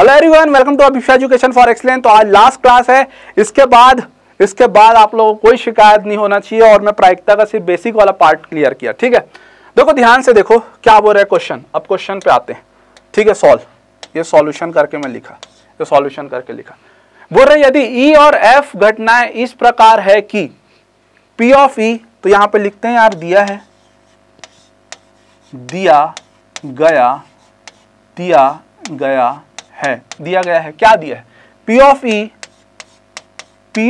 Hello everyone, welcome to Abhishek education for excellence. तो आज last class है, इसके बाद आप लोगों को कोई शिकायत नहीं होना चाहिए। और मैं प्रायिकता का सिर्फ बेसिक वाला पार्ट क्लियर किया, ठीक है। देखो, ध्यान से देखो क्या बोल रहा है क्वेश्चन। अब क्वेश्चन पे आते हैं, ठीक है। सॉल्व, ये सॉल्यूशन करके मैं लिखा, ये सॉल्यूशन करके लिखा। बोल रहे यदि ई और एफ घटनाएं इस प्रकार है कि पी ऑफ ई, तो यहाँ पे लिखते हैं यार, दिया है, दिया गया है, क्या दिया है, P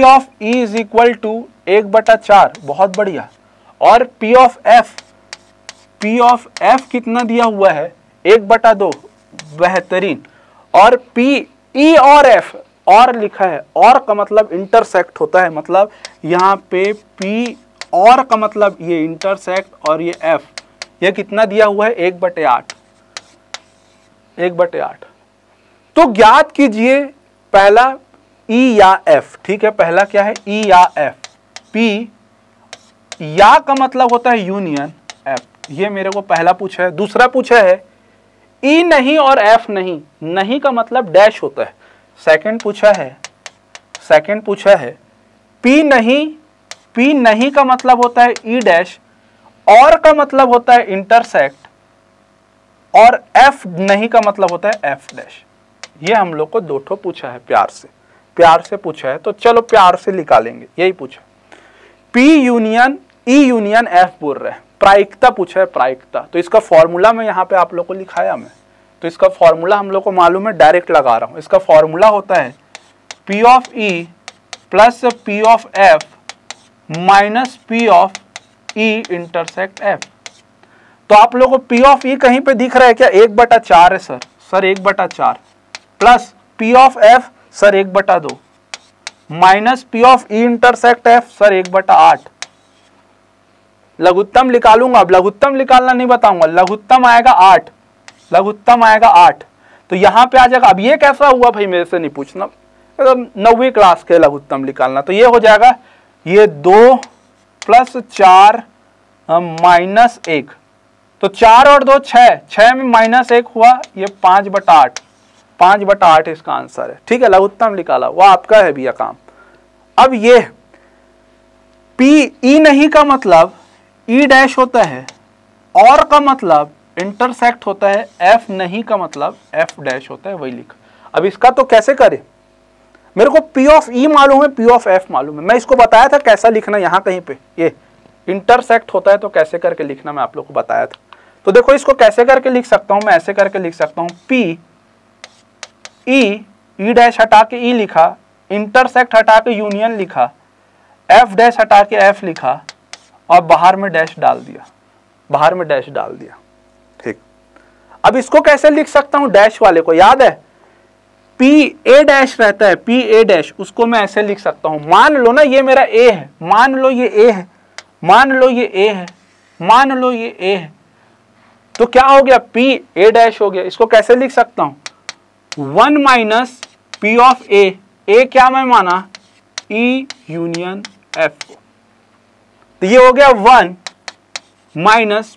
of E is equal to 1/4, बहुत बढ़िया। और पी ऑफ एफ कितना दिया हुआ है, 1/2, बेहतरीन। और पी ई और एफ, और लिखा है, और का मतलब इंटरसेक्ट होता है, मतलब यहाँ पे पी और का मतलब ये इंटरसेक्ट, और ये एफ, ये कितना दिया हुआ है, 1/8, 1/8। तो ज्ञात कीजिए पहला ई या एफ, ठीक है। पहला क्या है, ई या एफ। पी या का मतलब होता है यूनियन एफ, ये मेरे को पहला पूछा है। दूसरा पूछा है ई नहीं और एफ नहीं, नहीं का मतलब डैश होता है। सेकंड पूछा है पी नहीं का मतलब होता है ई डैश, और का मतलब होता है इंटरसेक्ट, और एफ नहीं का मतलब होता है एफ डैश। ये हम लोग को दो ठो पूछा है, प्यार से पूछा है, तो चलो प्यार से निकालेंगे। यही पूछा, P union E union F बोल रहे हैं। प्रायिकता पूछा है, प्रायिकता। तो इसका फॉर्मूला मैं यहाँ पे आप लोग को लिखाया मैं, तो इसका फॉर्मूला हम लोग को मालूम है, डायरेक्ट लगा रहा हूँ। इसका फॉर्मूला होता है P of E plus P of F minus P of E intersect F. तो आप लोग को पी ऑफ ई कहीं पे दिख रहा है क्या, 1/4 है sir 1/4, plus P of F sir 1/2, minus P of E intersect F sir 1/8। लघुत्तम निकालूंगा, अब लघुत्तम निकालना नहीं बताऊंगा, लघुत्तम आएगा 8। तो यहाँ पे आ जाएगा, अब ये कैसा हुआ भाई, मेरे से नहीं पूछना, तो 9वीं क्लास के लघुत्तम निकालना। तो ये हो जाएगा, ये 2 + 4 -1, तो 4 और 2 6 में -1 हुआ, ये 5/8 इसका आंसर है, ठीक है। लघुत्तम निकाला, वह आपका है भैया काम। अब ये पी ई नहीं का मतलब ई डैश होता है, और का मतलब इंटरसेक्ट होता है, एफ नहीं का मतलब एफ डैश होता है, वही लिखा। अब इसका तो कैसे करें, मेरे को पी ऑफ ई मालूम है, पी ऑफ एफ मालूम है, मैं इसको बताया था कैसा लिखना। यहाँ कहीं पे ये इंटरसेक्ट होता है, तो कैसे करके लिखना मैं आप लोग को बताया था। तो देखो, इसको कैसे करके लिख सकता हूँ मैं, ऐसे करके लिख सकता हूँ, पी ई, ई डैश हटा के ई लिखा, इंटरसेक्ट हटा के यूनियन लिखा, एफ डैश हटा के एफ लिखा, और बाहर में डैश डाल दिया, ठीक। अब इसको कैसे लिख सकता हूँ, डैश वाले को याद है, पी ए डैश रहता है, पी ए डैश, उसको मैं ऐसे लिख सकता हूँ। मान लो ना ये मेरा ए है, मान लो ये ए है, तो क्या हो गया, पी ए डैश हो गया। इसको कैसे लिख सकता हूँ, 1 - पी ऑफ ए, क्या मैं माना, ई यूनियन एफ को, तो ये हो गया 1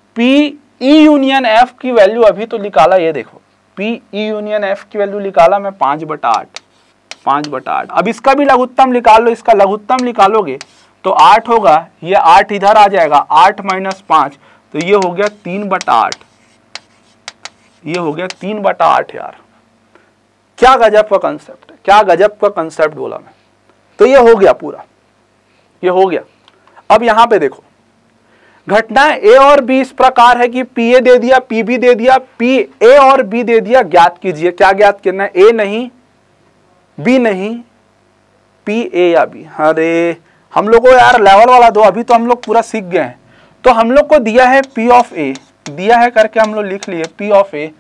- पी ई यूनियन एफ की वैल्यू अभी तो निकाला, ये देखो पी ई यूनियन एफ की वैल्यू निकाला मैं 5/8। अब इसका भी लघुत्तम निकाल लो, इसका लघुत्तम निकालोगे तो 8 होगा, ये 8 इधर आ जाएगा, 8 - 5, तो ये हो गया 3/8, ये हो गया 3/8 यार। क्या गजब का कंसेप्ट है, क्या गजब का कंसेप्ट बोला मैं। तो ये हो गया पूरा, ये हो गया। अब यहाँ पे देखो, घटना ए और बी इस प्रकार है कि पी ए दे दिया, पी बी दे दिया, पी ए और बी दे दिया, ज्ञात कीजिए। क्या ज्ञात करना है, ए नहीं, बी नहीं, पी ए या बी। अरे हम लोग को यार लेवल वाला दो, अभी तो हम लोग पूरा सीख गए हैं। तो हम लोग को दिया है पी ऑफ ए, दिया है करके हम लोग लिख लिए, P of A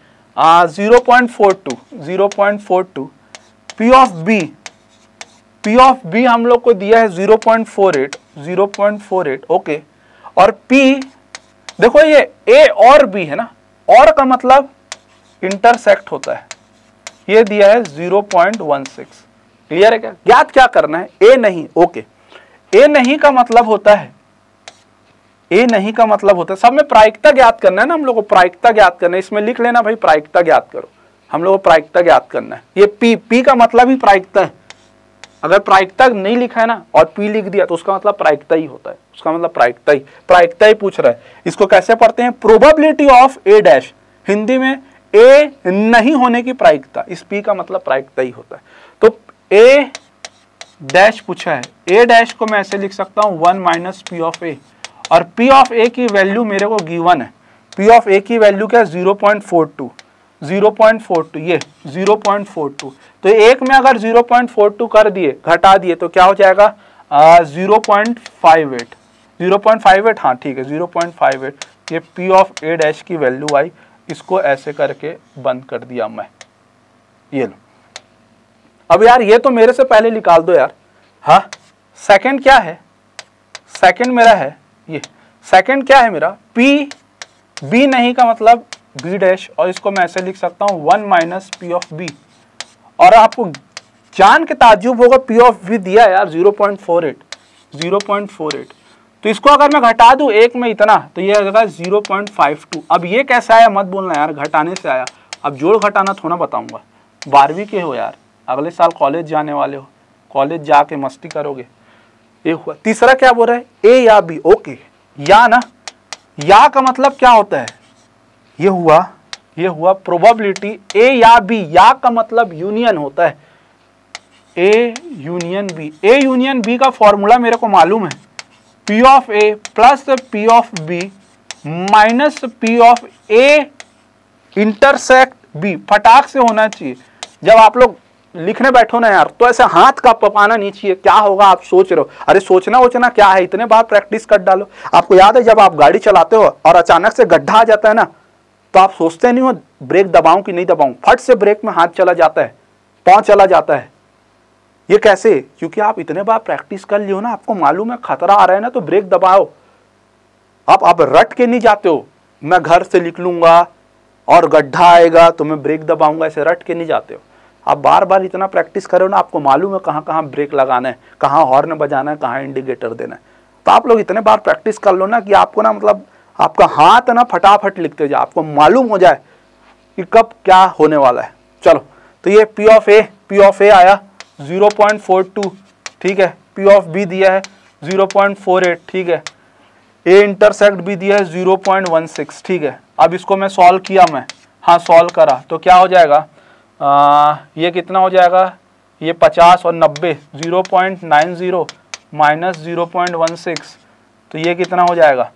0.42, P of B हम लोग को दिया है 0.48, ओके। और पी देखो, ये ए और बी है ना, और का मतलब इंटरसेक्ट होता है, ये दिया है 0.16, क्लियर है क्या। ज्ञात क्या करना है, ए नहीं, ओके। ए नहीं का मतलब होता है, सब में प्रायिकता ज्ञात करना है ना हम लोग को, प्रायिकता ज्ञात करना है। इसमें लिख लेना भाई, प्रायिकता ज्ञात करो, हम लोग को प्रायिकता ज्ञात करना है। ये पी का मतलब ही प्रायिकता है। अगर प्रायिकता नहीं लिखा है ना और पी लिख दिया तो उसका मतलब प्रायिकता ही होता है, उसका मतलब प्रायिकता ही पूछ रहा है। इसको कैसे पढ़ते हैं? Probability of A dash, Hindi में ए नहीं होने की प्रायिकता, इस पी का मतलब प्रायिकता ही होता है। तो ए डैश पूछा है, ए डैश को मैं ऐसे लिख सकता हूँ 1 माइनस पी ऑफ ए, और पी ऑफ ए की वैल्यू मेरे को गिवन है। पी ऑफ ए की वैल्यू क्या है? 0.42, ये 0.42। तो एक में अगर 0.42 कर दिए, घटा दिए तो क्या हो जाएगा? 0.58, हाँ ठीक है 0.58। ये पी ऑफ ए डैश की वैल्यू आई, इसको ऐसे करके बंद कर दिया मैं, ये लो। अब यार ये तो मेरे से पहले निकाल दो यार। हाँ सेकेंड क्या है? सेकेंड मेरा है ये, सेकेंड क्या है मेरा? पी बी नहीं का मतलब बी डैश, और इसको मैं ऐसे लिख सकता हूँ 1 माइनस पी ऑफ बी। और आपको जान के ताज्जुब होगा पी ऑफ बी दिया यार 0.48। तो इसको अगर मैं घटा दूँ एक में इतना तो ये आ जाएगा 0.52। अब ये कैसे आया मत बोलना यार, घटाने से आया। अब जोड़ घटाना थोड़ा बताऊँगा, 12वीं के हो यार, अगले साल कॉलेज जाने वाले हो, कॉलेज जाके मस्ती करोगे, ये हुआ। तीसरा क्या बोल रहा है? ए या बी, ओके या ना, या का मतलब क्या होता है? ये हुआ प्रोबेबिलिटी ए या बी, या का मतलब यूनियन होता है, A union B. A union B का फॉर्मूला मेरे को मालूम है, P of A plus P of B minus P of A intersect B. फटाक से होना चाहिए, जब आप लोग लिखने बैठो ना यार तो ऐसे हाथ का पपाना नहीं चाहिए। क्या होगा आप सोच रहे हो, अरे सोचना वोचना क्या है, इतने बार प्रैक्टिस कर डालो। आपको याद है जब आप गाड़ी चलाते हो और अचानक से गड्ढा आ जाता है ना, तो आप सोचते नहीं हो ब्रेक दबाऊं कि नहीं दबाऊं, फट से ब्रेक में हाथ चला जाता है, पाँव चला जाता है। ये कैसे? क्योंकि आप इतने बार प्रैक्टिस कर लियो ना, आपको मालूम है खतरा आ रहा है ना तो ब्रेक दबाओ। आप रट के नहीं जाते हो, मैं घर से निकलूंगा और गड्ढा आएगा तो मैं ब्रेक दबाऊंगा, ऐसे रट के नहीं जाते हो। आप बार बार इतना प्रैक्टिस करो ना, आपको मालूम है कहाँ कहाँ ब्रेक लगाना है, कहाँ हॉर्न बजाना है, कहाँ इंडिकेटर देना है। तो आप लोग इतने बार प्रैक्टिस कर लो ना कि आपको ना मतलब आपका हाथ ना फटाफट लिखते जाए, आपको मालूम हो जाए कि कब क्या होने वाला है। चलो तो ये पी ऑफ ए आया 0.42, ठीक है। पी ऑफ बी दिया है 0.48, ठीक है। ए इंटरसेक्ट भी दिया है 0.16, ठीक है। अब इसको मैं सॉल्व किया मैं, हाँ सॉल्व करा तो क्या हो जाएगा? ये कितना हो जाएगा? ये 50 और 90, 0.90 माइनस 0.16, तो ये कितना हो जाएगा?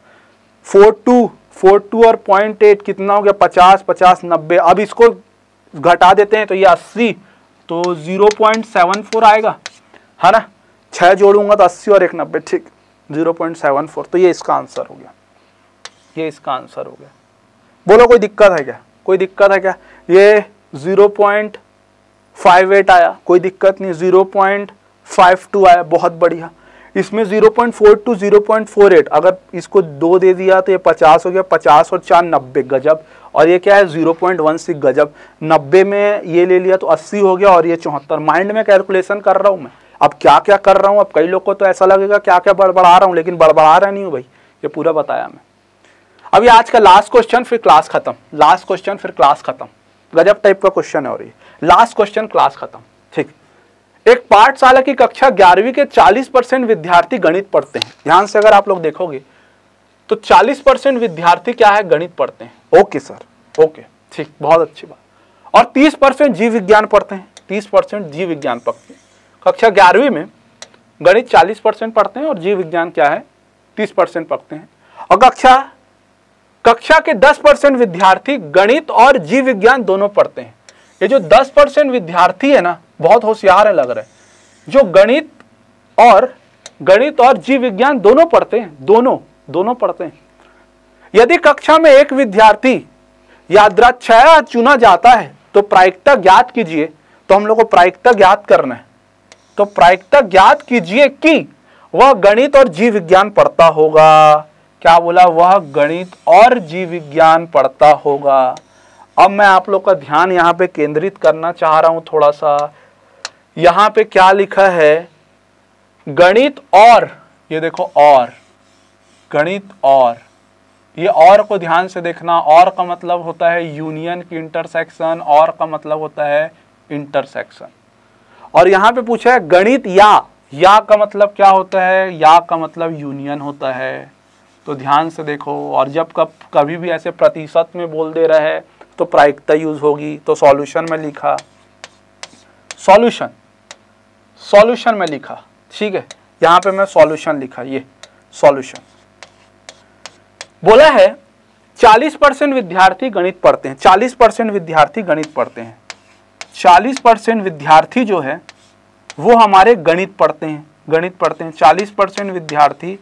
42 और 0.8 कितना हो गया? 50, 90। अब इसको घटा देते हैं तो ये 80, तो 0.74 आएगा, है ना। 6 जोड़ूंगा तो 80 और 190, ठीक 0.74। तो ये इसका आंसर हो गया, ये इसका आंसर हो गया। बोलो कोई दिक्कत है क्या? कोई दिक्कत है क्या? ये 0.58 आया, कोई दिक्कत नहीं। 0.52 आया, बहुत बढ़िया। इसमें 0.42, 0.48, अगर इसको 2 दे दिया तो ये 50 हो गया, 50 और 4 90, गजब। और ये क्या है? 0.16, गजब। 90 में ये ले लिया तो 80 हो गया और ये 74। माइंड में कैलकुलेशन कर रहा हूँ मैं, अब क्या क्या कर रहा हूँ। अब कई लोग को तो ऐसा लगेगा क्या क्या बड़बड़ा रहा हूँ, लेकिन बड़बड़ा रहा नहीं हूँ भाई, ये पूरा बताया मैं। अभी आज का लास्ट क्वेश्चन फिर क्लास खत्म, लास्ट क्वेश्चन फिर क्लास खत्म। गजब टाइप का क्वेश्चन है और ये लास्ट क्वेश्चन क्लास खत्म, ठीक। एक पाठशाला की कक्षा 11वीं के 40% विद्यार्थी गणित पढ़ते हैं। ध्यान से अगर आप लोग देखोगे तो 40% विद्यार्थी क्या है? गणित पढ़ते हैं। ओके सर, ओके ठीक, बहुत अच्छी बात। और 30% जीव विज्ञान पढ़ते हैं, 30% जीव विज्ञान पढ़ते हैं। कक्षा 11वीं में गणित 40% पढ़ते हैं और जीव विज्ञान क्या है? 30% पढ़ते हैं। और कक्षा के 10% विद्यार्थी गणित और जीव विज्ञान दोनों पढ़ते हैं। ये जो 10% विद्यार्थी है ना, बहुत होशियार है लग रहा है, जो गणित और जीव विज्ञान दोनों पढ़ते हैं, दोनों पढ़ते हैं। यदि कक्षा में एक विद्यार्थी यादृच्छया चुना जाता है तो प्रायिकता ज्ञात कीजिए। तो हम लोग को प्रायिकता ज्ञात करना है, तो प्रायिकता ज्ञात कीजिए कि वह गणित और जीव विज्ञान पढ़ता होगा। क्या बोला? वह गणित और जीव विज्ञान पढ़ता होगा। अब मैं आप लोग का ध्यान यहाँ पे केंद्रित करना चाह रहा हूँ थोड़ा सा। यहाँ पे क्या लिखा है? गणित और, ये देखो और, गणित और, ये और को ध्यान से देखना। और का मतलब होता है यूनियन की इंटरसेक्शन, और का मतलब होता है इंटरसेक्शन। और यहाँ पे पूछा है गणित या का मतलब क्या होता है? या का मतलब यूनियन होता है। तो ध्यान से देखो। और जब कभी भी ऐसे प्रतिशत में बोल दे रहा है तो प्रायिकता यूज होगी। तो सॉल्यूशन में लिखा, सॉल्यूशन में लिखा, ठीक है। यहाँ पे मैं सॉल्यूशन लिखा, ये सॉल्यूशन। बोला है 40% विद्यार्थी गणित पढ़ते हैं, 40% विद्यार्थी गणित पढ़ते हैं, 40% विद्यार्थी जो है वो हमारे गणित पढ़ते हैं, 40% विद्यार्थी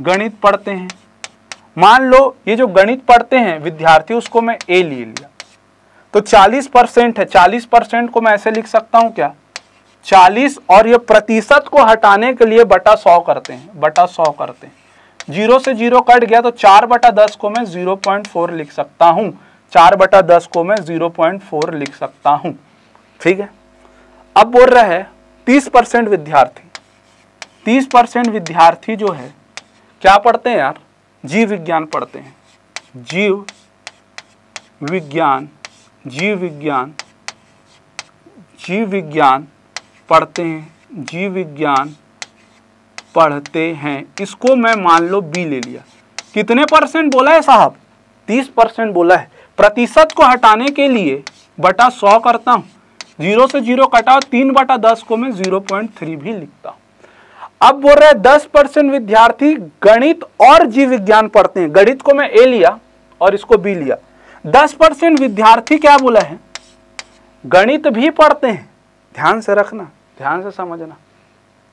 गणित पढ़ते हैं। मान लो ये जो गणित पढ़ते हैं विद्यार्थी, उसको मैं ए ले लिया। तो 40% है, 40% को मैं ऐसे लिख सकता हूं क्या? 40 और ये प्रतिशत को हटाने के लिए बटा 100 करते हैं, जीरो से जीरो कट गया तो 4/10 को मैं 0.4 लिख सकता हूँ, 4/10 को मैं 0.4 लिख सकता हूँ, ठीक है। अब बोल रहा है 30% विद्यार्थी, 30% विद्यार्थी जो है क्या पढ़ते हैं यार? जीव विज्ञान पढ़ते हैं, जीव विज्ञान पढ़ते हैं, इसको मैं मान लो बी ले लिया। कितने परसेंट बोला है साहब? 30% बोला है। प्रतिशत को हटाने के लिए बटा 100 करता हूँ, जीरो से जीरो कटाओ, 3/10 को मैं 0.3 भी लिखता हूँ। अब बोल रहे 10% विद्यार्थी गणित और जीव विज्ञान पढ़ते हैं। गणित को मैं ए लिया और इसको बी लिया। 10% विद्यार्थी क्या बोला है? गणित भी पढ़ते हैं। ध्यान से रखना, ध्यान से समझना,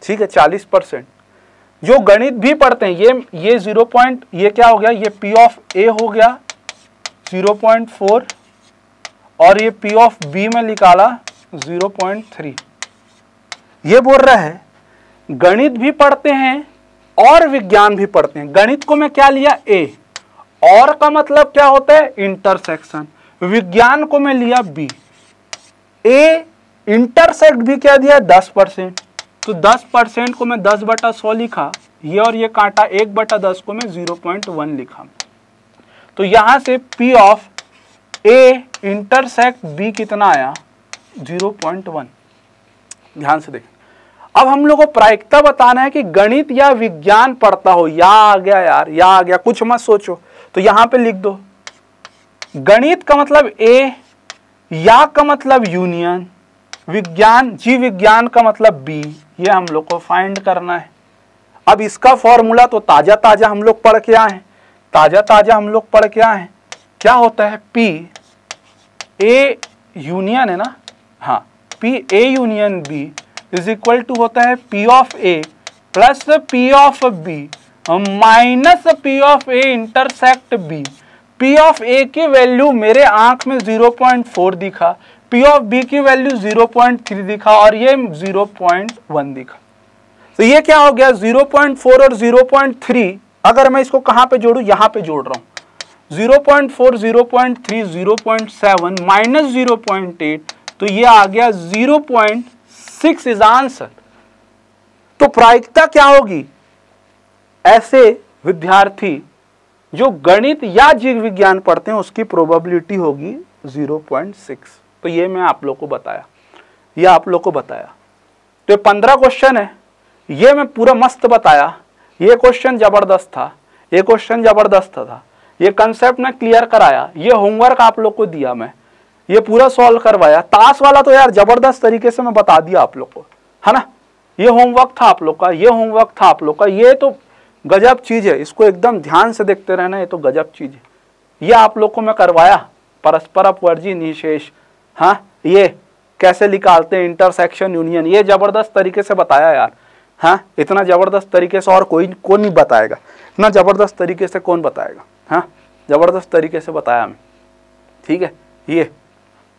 ठीक है। 40% जो गणित भी पढ़ते हैं, ये 0. ये क्या हो गया? ये P of A हो गया 0.4 और ये P of B में निकाला 0.3। ये बोल रहा है गणित भी पढ़ते हैं और विज्ञान भी पढ़ते हैं। गणित को मैं क्या लिया? A। और का मतलब क्या होता है? इंटरसेक्शन। विज्ञान को मैं लिया B। A इंटरसेक्ट भी क्या दिया? 10%। तो 10% को मैं 10/100 लिखा, ये और ये कांटा, 1/10 को मैं 0.1 लिखा। तो यहाँ से P of A intersect B कितना आया? 0.1। ध्यान से देखें। अब हम लोग को प्रायिकता बताना है कि गणित या विज्ञान पढ़ता हो। या आ गया यार, या आ गया, कुछ मत सोचो। तो यहाँ पे लिख दो गणित का मतलब A, या का मतलब यूनियन, विज्ञान जीव विज्ञान का मतलब B। ये हम लोग को फाइंड करना है। अब इसका फॉर्मूला तो ताज़ा हम लोग पढ़ के आए हैं, क्या होता है? P A यूनियन है ना, हाँ, P A union B is equal to होता है P of A plus P of B minus P of A intersect B। P of A की वैल्यू मेरे आंख में 0.4 दिखा, P ऑफ B की वैल्यू 0.3 दिखा और ये 0.1 दिखा। तो ये क्या हो गया? 0.4 और 0.3 अगर मैं इसको कहाँ पे जोड़ूँ? यहाँ पे जोड़ रहा हूँ। 0.4, 0.3, 0.7 माइनस 0.8, तो ये आ गया 0.6 इज आंसर। तो प्रायिकता क्या होगी? ऐसे विद्यार्थी जो गणित या जीव विज्ञान पढ़ते हैं उसकी प्रोबेबिलिटी होगी 0.6। तो ये मैं आप लोग को बताया, तो 15 क्वेश्चन है, ये मैं पूरा मस्त बताया। ये क्वेश्चन जबरदस्त था, ये कंसेप्ट मैं क्लियर कराया, ये होमवर्क आप लोग को दिया, मैं ये पूरा सॉल्व करवाया। ताश वाला तो यार जबरदस्त तरीके से मैं बता दिया आप लोग को, है ना। ये होमवर्क था आप लोग का, ये तो गजब चीज़ है, इसको एकदम ध्यान से देखते रहना, ये तो गजब चीज़ है। ये आप लोग को मैं करवाया परस्पर अपवर्जी निशेष, हाँ, ये कैसे निकालते हैं इंटरसेक्शन यूनियन, ये जबरदस्त तरीके से बताया यार, हाँ। इतना जबरदस्त तरीके से और कोई नहीं बताएगा, इतना जबरदस्त तरीके से कौन बताएगा, हाँ। जबरदस्त तरीके से बताया हमें, ठीक है।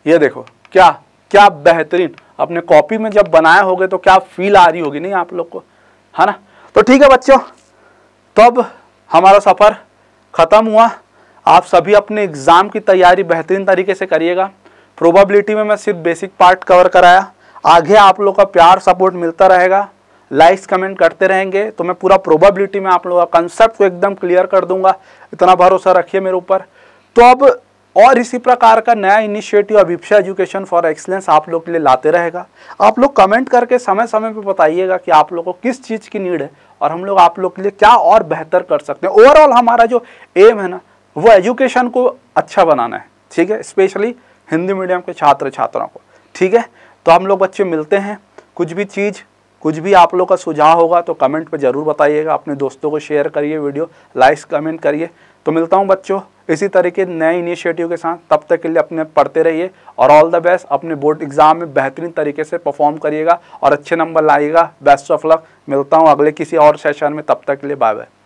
ये देखो क्या क्या बेहतरीन अपने कॉपी में जब बनाए होगे तो क्या फील आ रही होगी नहीं आप लोग को, है ना। तो ठीक है बच्चों, तब हमारा सफ़र ख़त्म हुआ। आप सभी अपने एग्ज़ाम की तैयारी बेहतरीन तरीके से करिएगा। प्रोबेबिलिटी में मैं सिर्फ बेसिक पार्ट कवर कराया, आगे आप लोग का प्यार सपोर्ट मिलता रहेगा। लाइक्स कमेंट करते रहेंगे तो मैं पूरा प्रोबेबिलिटी में आप लोगों का कंसेप्ट को एकदम क्लियर कर दूंगा, इतना भरोसा रखिए मेरे ऊपर। तो अब और इसी प्रकार का नया initiative Abhishek education for excellence आप लोग के लिए लाते रहेगा। आप लोग कमेंट करके समय समय पे बताइएगा कि आप लोगों को किस चीज़ की नीड है और हम लोग आप लोग के लिए क्या और बेहतर कर सकते हैं। ओवरऑल हमारा जो एम है ना वो एजुकेशन को अच्छा बनाना है, ठीक है, स्पेशली हिंदी मीडियम के छात्र छात्राओं को, ठीक है। तो हम लोग बच्चे मिलते हैं, कुछ भी चीज़ कुछ भी आप लोग का सुझाव होगा तो कमेंट पर ज़रूर बताइएगा, अपने दोस्तों को शेयर करिए, वीडियो लाइक्स कमेंट करिए। तो मिलता हूँ बच्चों इसी तरीके नए इनिशिएटिव के साथ, तब तक के लिए अपने पढ़ते रहिए और ऑल द बेस्ट। अपने बोर्ड एग्जाम में बेहतरीन तरीके से परफॉर्म करिएगा और अच्छे नंबर लाइएगा। बेस्ट ऑफ लक, मिलता हूँ अगले किसी और सेशन में, तब तक के लिए बाय बाय।